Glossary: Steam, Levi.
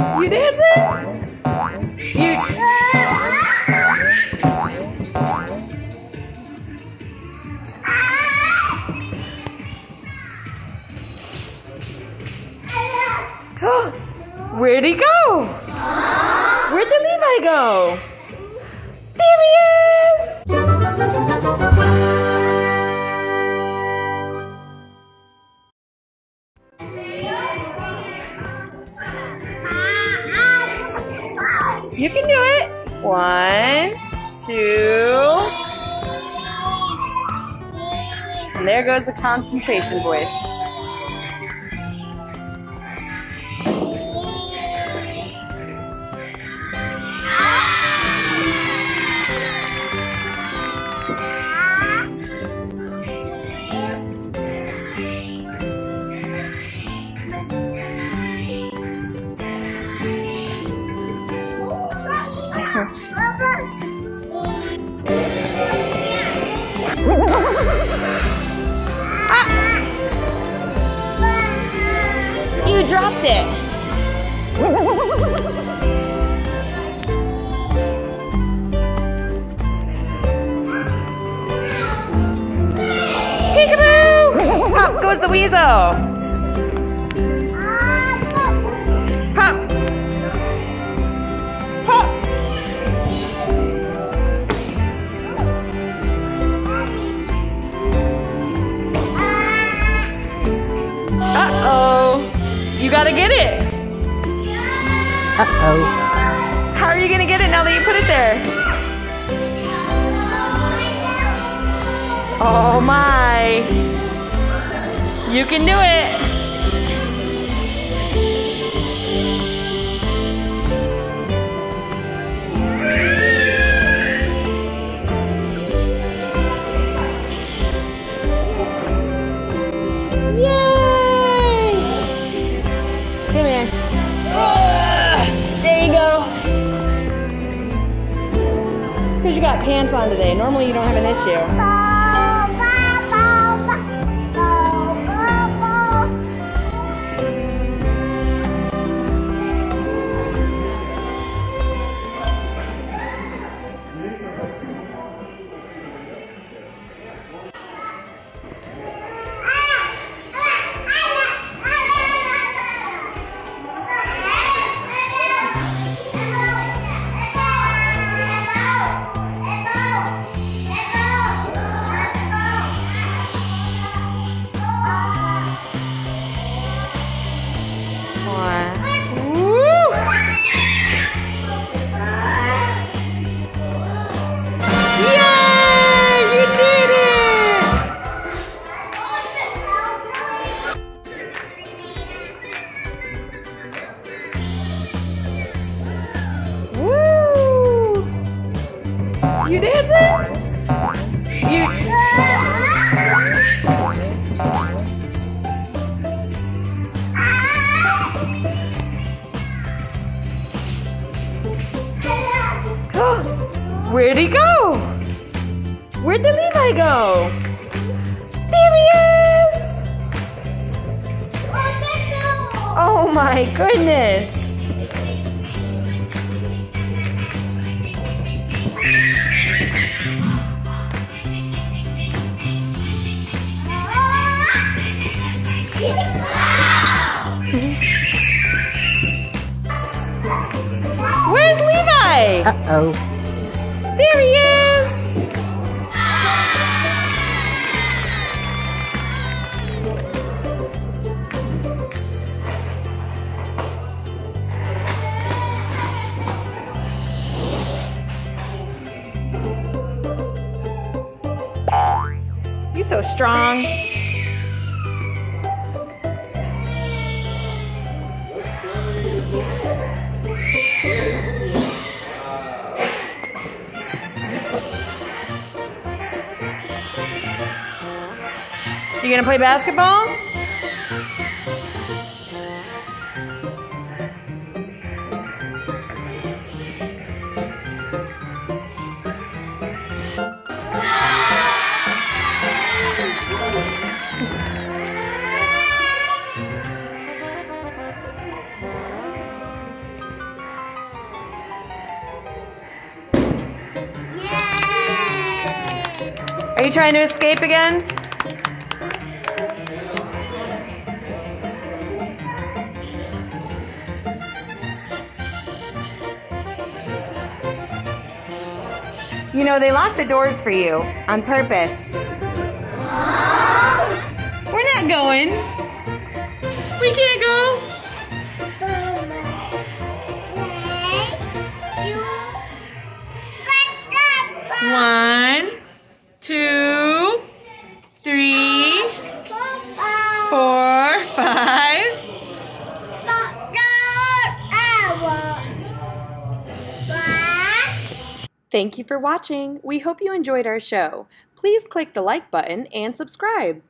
You dancing? Where'd he go? Where'd the Levi go? There he is! You can do it. 1, 2. And there goes the concentration voice. Ah. You dropped it. Peekaboo! Pop goes the weasel. You gotta get it. Uh-oh. How are you gonna get it now that you put it there? Oh my. You can do it. Yay! Come here. There you go. It's because you got pants on today. Normally you don't have an issue. You dancing? Where'd he go? Where'd the Levi go? There he is! Oh my goodness! Where's Levi? Uh-oh. There he is! You're so strong. You gonna play basketball? Are you trying to escape again? You know, they lock the doors for you on purpose. We're not going. We can't go. One, two, three, four, five. Thank you for watching. We hope you enjoyed our show. Please click the like button and subscribe.